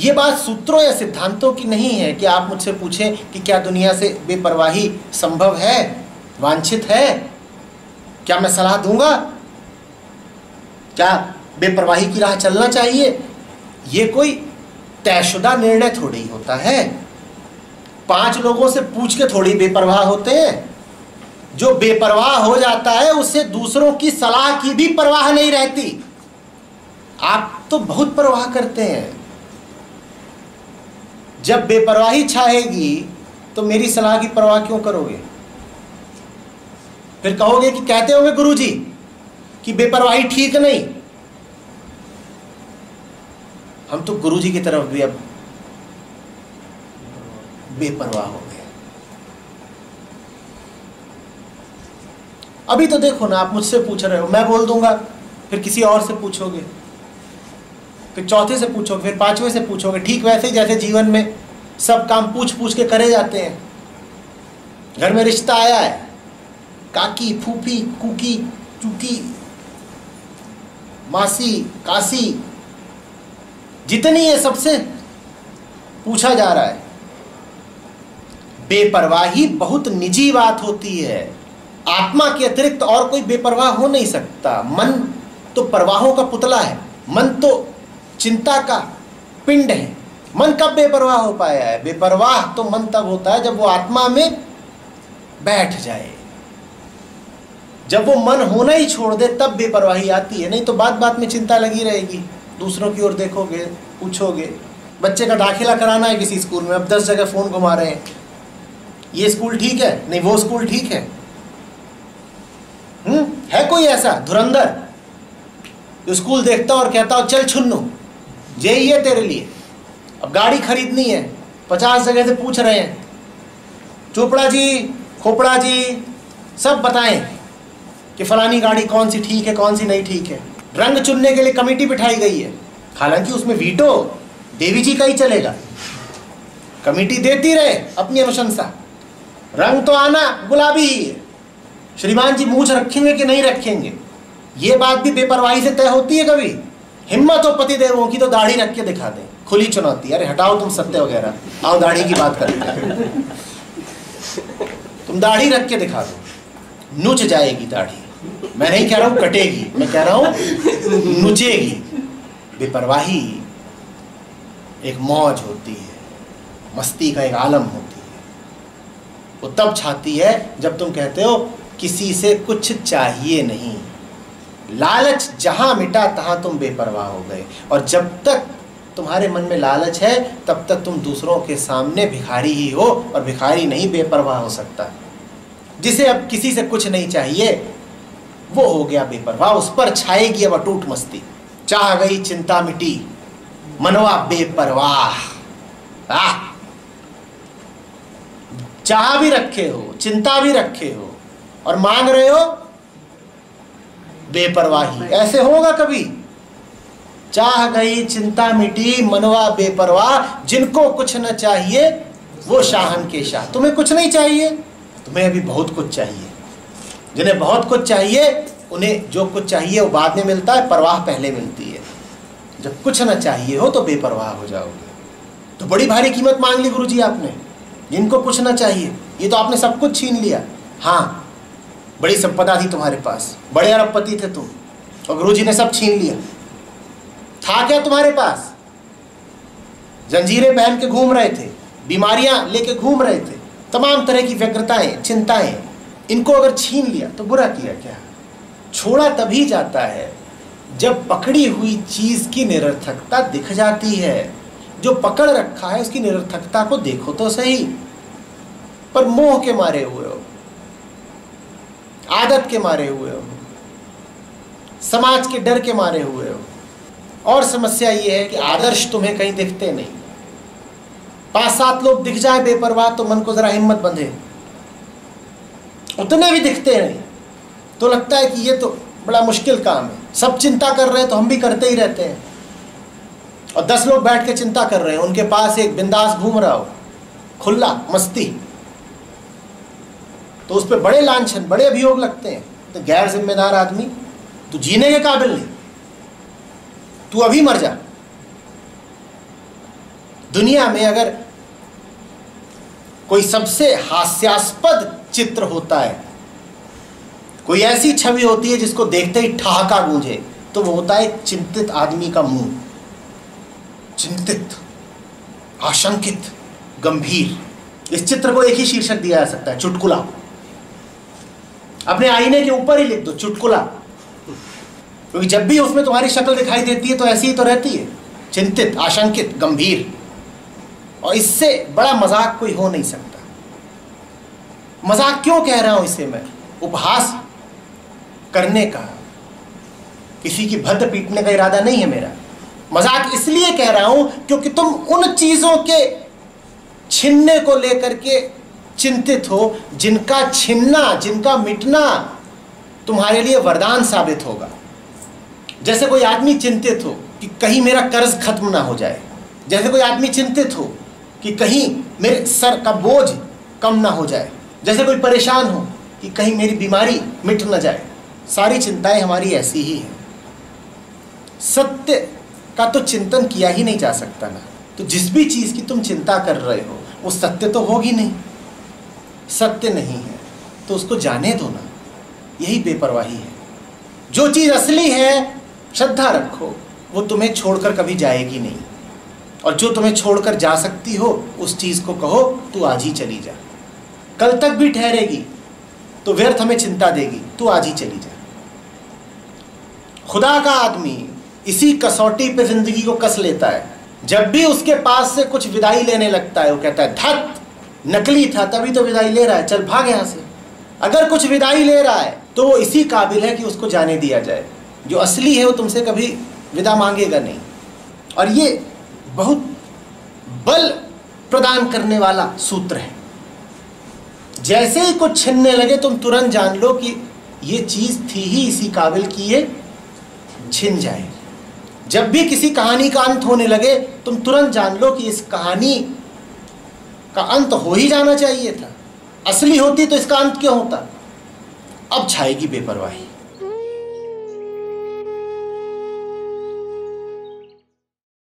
ये बात सूत्रों या सिद्धांतों की नहीं है कि आप मुझसे पूछें कि क्या दुनिया से बेपरवाही संभव है, वांछित है, क्या मैं सलाह दूंगा, क्या बेपरवाही की राह चलना चाहिए। ये कोई तयशुदा निर्णय थोड़ी होता है, 5 लोगों से पूछ के थोड़ी बेपरवाह होते हैं। जो बेपरवाह हो जाता है उससे दूसरों की सलाह की भी परवाह नहीं रहती। आप तो बहुत परवाह करते हैं। जब बेपरवाही छाएगी तो मेरी सलाह की परवाह क्यों करोगे? फिर कहोगे कि कहते होंगे गुरुजी कि बेपरवाही ठीक नहीं। हम तो गुरुजी की तरफ भी अब बेपरवाह हो गए। अभी तो देखो ना, आप मुझसे पूछ रहे हो, मैं बोल दूंगा, फिर किसी और से पूछोगे, फिर चौथे से पूछोगे, फिर 5वें से पूछोगे। ठीक वैसे ही जैसे जीवन में सब काम पूछ पूछ के करे जाते हैं। घर में रिश्ता आया है, काकी, फूफी, कुकी, चुकी, मासी, कासी, जितनी है सबसे पूछा जा रहा है। बेपरवाही बहुत निजी बात होती है। आत्मा के अतिरिक्त और कोई बेपरवाह हो नहीं सकता। मन तो परवाहों का पुतला है, मन तो चिंता का पिंड है। मन कब बेपरवाह हो पाया है? बेपरवाह तो मन तब होता है जब वो आत्मा में बैठ जाए। जब वो मन होना ही छोड़ दे तब बेपरवाही आती है। नहीं तो बात बात में चिंता लगी रहेगी, दूसरों की ओर देखोगे, पूछोगे। बच्चे का दाखिला कराना है किसी स्कूल में, अब 10 जगह फ़ोन घुमा रहे हैं, ये स्कूल ठीक है, नहीं वो स्कूल ठीक है। है कोई ऐसा धुरंधर जो स्कूल देखता और कहता हो चल छुन्नू यही है तेरे लिए। अब गाड़ी खरीदनी है, 50 जगह से पूछ रहे हैं, चोपड़ा जी, खोपड़ा जी, सब बताएं कि फलानी गाड़ी कौन सी ठीक है, कौन सी नहीं ठीक है। रंग चुनने के लिए कमेटी बिठाई गई है, हालांकि उसमें वीटो देवी जी का ही चलेगा। कमेटी देती रहे अपनी अनुशंसा, रंग तो आना गुलाबी ही है, श्रीमान जी मूछ रखेंगे कि नहीं रखेंगे, ये बात भी बेपरवाही से तय होती है। कभी हिम्मत हो पतिदेवों की तो दाढ़ी रख के दिखा दे, खुली चुनौती, अरे हटाओ तुम सत्य वगैरह, आओ दाढ़ी की बात करते हैं, तुम दाढ़ी रख के दिखा दो, नुच जाएगी दाढ़ी। मैं नहीं कह रहा हूँ कटेगी, मैं कह रहा हूँ नुचेगी। बेपरवाही एक मौज होती है, मस्ती का एक आलम होती है। वो तब छाती है जब तुम कहते हो किसी से कुछ चाहिए नहीं। लालच जहाँ मिटा तहाँ तुम बेपरवाह हो गए। और जब तक तुम्हारे मन में लालच है तब तक तुम दूसरों के सामने भिखारी ही हो, और भिखारी नहीं बेपरवाह हो सकता। जिसे अब किसी से कुछ नहीं चाहिए वो हो गया बेपरवाह, उस पर छाएगी अब अटूट मस्ती। चाह गई चिंता मिटी, मनवा बेपरवाह। चाह भी रखे हो, चिंता भी रखे हो, और मांग रहे हो बेपरवाही। ऐसे होगा कभी? चाह गई चिंता मिटी, मनवा बेपरवाह। जिनको कुछ न चाहिए वो शाहन के शाह। तुम्हें कुछ नहीं चाहिए, तुम्हें अभी बहुत कुछ चाहिए। जिन्हें बहुत कुछ चाहिए उन्हें जो कुछ चाहिए वो बाद में मिलता है, परवाह पहले मिलती है। जब कुछ ना चाहिए हो तो बेपरवाह हो जाओगे। तो बड़ी भारी कीमत मांग ली गुरुजी आपने, जिनको कुछ ना चाहिए। ये तो आपने सब कुछ छीन लिया। हाँ, बड़ी संपदा थी तुम्हारे पास, बड़े अरबपति थे तुम, और गुरुजी ने सब छीन लिया। था क्या तुम्हारे पास? जंजीरें पहन के घूम रहे थे, बीमारियां लेके घूम रहे थे, तमाम तरह की व्यग्रताएं, चिंताएं। इनको अगर छीन लिया तो बुरा किया क्या? छोड़ा तभी जाता है जब पकड़ी हुई चीज़ की निरर्थकता दिख जाती है। जो पकड़ रखा है उसकी निरर्थकता को देखो तो सही, पर मोह के मारे हुए हो, आदत के मारे हुए हो, समाज के डर के मारे हुए हो। और समस्या ये है कि आदर्श तुम्हें कहीं दिखते नहीं। 5-7 लोग दिख जाए बेपरवाह तो मन को ज़रा हिम्मत बंधे, उतने भी दिखते नहीं तो लगता है कि ये तो बड़ा मुश्किल काम है। सब चिंता कर रहे हैं तो हम भी करते ही रहते हैं। और 10 लोग बैठ के चिंता कर रहे हैं, उनके पास एक बिंदास घूम रहा हो, खुला मस्ती, तो उस पर बड़े लांछन, बड़े अभियोग लगते हैं। तो गैर जिम्मेदार आदमी, तू जीने के काबिल नहीं, तू अभी मर जा। दुनिया में अगर कोई सबसे हास्यास्पद चित्र होता है, कोई ऐसी छवि होती है जिसको देखते ही ठहाका गूंजे, तो वो होता है चिंतित आदमी का मुंह, चिंतित, आशंकित, गंभीर। इस चित्र को एक ही शीर्षक दिया जा सकता है, चुटकुला। अपने आईने के ऊपर ही लिख दो चुटकुला, क्योंकि जब भी उसमें तुम्हारी शक्ल दिखाई देती है तो ऐसी ही तो रहती है, चिंतित, आशंकित, गंभीर। और इससे बड़ा मजाक कोई हो नहीं सकता। मजाक क्यों कह रहा हूं इसे मैं? उपहास करने का, किसी की भद्द पीटने का इरादा नहीं है मेरा। मजाक इसलिए कह रहा हूं क्योंकि तुम उन चीजों के छिनने को लेकर के चिंतित हो जिनका छिनना, जिनका मिटना तुम्हारे लिए वरदान साबित होगा। जैसे कोई आदमी चिंतित हो कि कहीं मेरा कर्ज खत्म ना हो जाए, जैसे कोई आदमी चिंतित हो कि कहीं मेरे सर का बोझ कम ना हो जाए, जैसे कोई परेशान हो कि कहीं मेरी बीमारी मिट ना जाए। सारी चिंताएं हमारी ऐसी ही हैं। सत्य का तो चिंतन किया ही नहीं जा सकता ना। तो जिस भी चीज़ की तुम चिंता कर रहे हो वो सत्य तो होगी नहीं। सत्य नहीं है तो उसको जाने दो ना, यही बेपरवाही है। जो चीज़ असली है श्रद्धा रखो, वो तुम्हें छोड़कर कभी जाएगी नहीं। और जो तुम्हें छोड़कर जा सकती हो उस चीज़ को कहो तू आज ही चली जा, कल तक भी ठहरेगी तो व्यर्थ हमें चिंता देगी, तू आज ही चली जा। खुदा का आदमी इसी कसौटी पे जिंदगी को कस लेता है। जब भी उसके पास से कुछ विदाई लेने लगता है वो कहता है धत, नकली था तभी तो विदाई ले रहा है, चल भाग यहाँ से। अगर कुछ विदाई ले रहा है तो वो इसी काबिल है कि उसको जाने दिया जाए। जो असली है वो तुमसे कभी विदा मांगेगा नहीं। और ये बहुत बल प्रदान करने वाला सूत्र है। जैसे ही कुछ छिनने लगे तुम तुरंत जान लो कि ये चीज़ थी ही इसी काबिल की ये छिन जाए। जब भी किसी कहानी का अंत होने लगे तुम तुरंत जान लो कि इस कहानी का अंत हो ही जाना चाहिए था, असली होती तो इसका अंत क्यों होता। अब छाएगी बेपरवाही।